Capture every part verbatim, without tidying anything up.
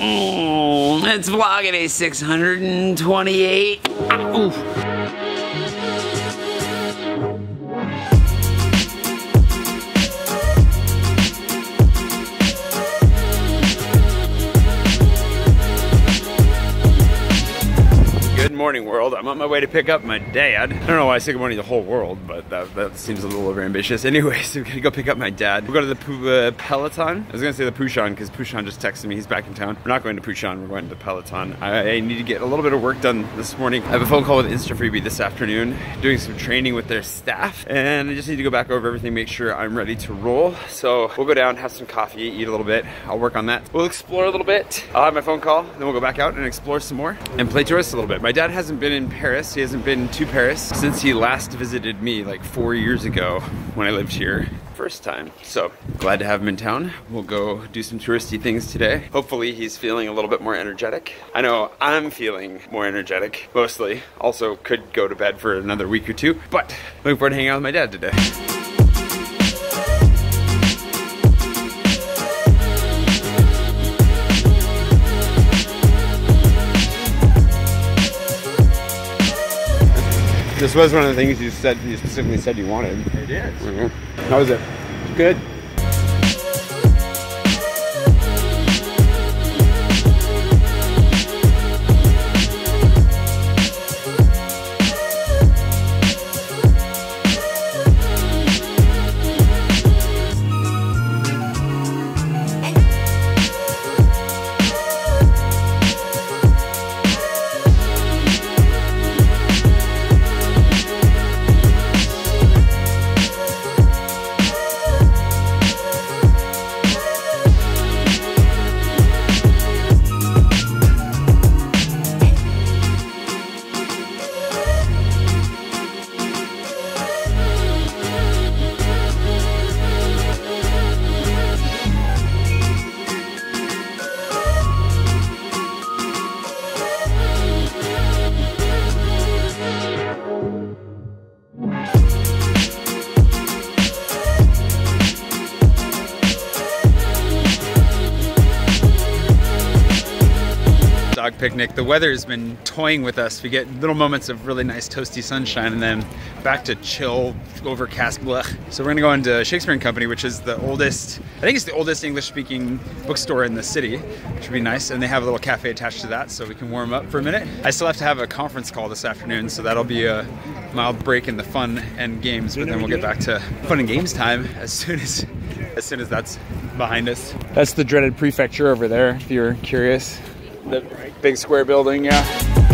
Mm, it's vlogging day six hundred twenty-eight. Oof. Morning world. I'm on my way to pick up my dad. I don't know why I say good morning to the whole world, but that, that seems a little overambitious. Anyway, so we're gonna go pick up my dad. We're going to the uh, Peloton. I was gonna say the Pouchon because Pouchon just texted me. He's back in town. We're not going to Pouchon. We're going to Peloton. I, I need to get a little bit of work done this morning. I have a phone call with Insta Freebie this afternoon, doing some training with their staff, and I just need to go back over everything, make sure I'm ready to roll. So we'll go down, have some coffee, eat a little bit. I'll work on that. We'll explore a little bit. I'll have my phone call, then we'll go back out and explore some more and play tourist a little bit. My dad hasn't been in Paris. He hasn't been to Paris since he last visited me like four years ago when I lived here first time. So glad to have him in town. We'll go do some touristy things today. Hopefully he's feeling a little bit more energetic. I know I'm feeling more energetic mostly. Also could go to bed for another week or two, but looking forward to hanging out with my dad today. This was one of the things you said, you specifically said you wanted. It is. Mm-hmm. How was it? Good. Picnic. The weather has been toying with us. We get little moments of really nice toasty sunshine and then back to chill, overcast, blech. So we're gonna go into Shakespeare and Company, which is the oldest, I think it's the oldest English-speaking bookstore in the city, which would be nice. And they have a little cafe attached to that, so we can warm up for a minute. I still have to have a conference call this afternoon, so that'll be a mild break in the fun and games, but then we'll get back to fun and games time as soon as, as soon as that's behind us. That's the dreaded prefecture over there, if you're curious. The big square building, yeah.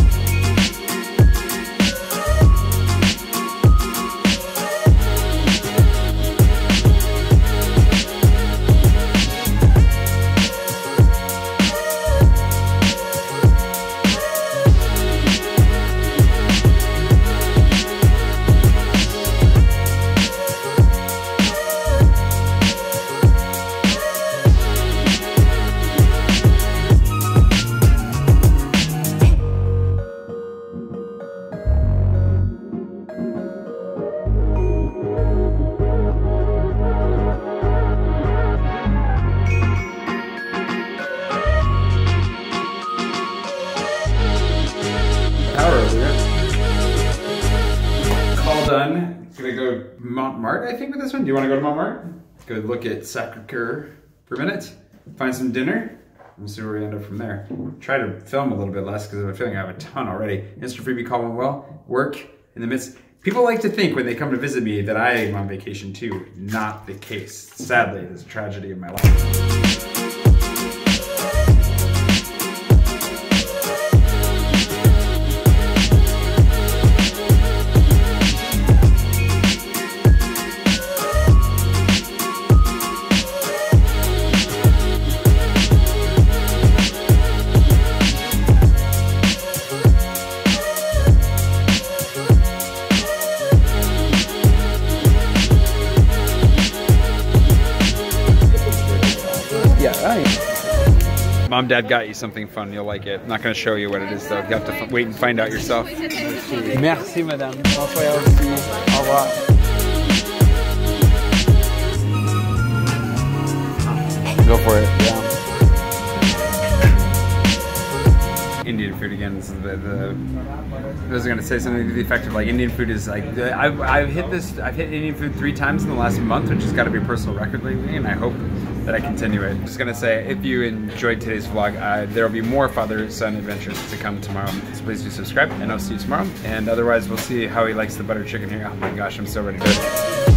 Montmartre, I think, with this one. Do you want to go to Montmartre? Go look at Sacré-Cœur for a minute, find some dinner, and see where we end up from there. Try to film a little bit less because I'm feeling I have a ton already. Insta Freebie, call went well, work in the midst. People like to think when they come to visit me that I am on vacation too. Not the case. Sadly, there's a tragedy in my life. Mom, Dad got you something fun. You'll like it. I'm not going to show you what it is, though. You have to wait and find out yourself. Merci, madame. Au revoir. Go for it. Yeah. Indian food again. This is the, the, I was going to say something to the effect of like Indian food is like I've, I've hit this I've hit Indian food three times in the last month, which has got to be a personal record lately, and I hope that I continue it. I'm just going to say, if you enjoyed today's vlog, uh, there will be more father-son adventures to come tomorrow, so please do subscribe, and I'll see you tomorrow. And otherwise, we'll see how he likes the butter chicken here. Oh my gosh, I'm so ready to go.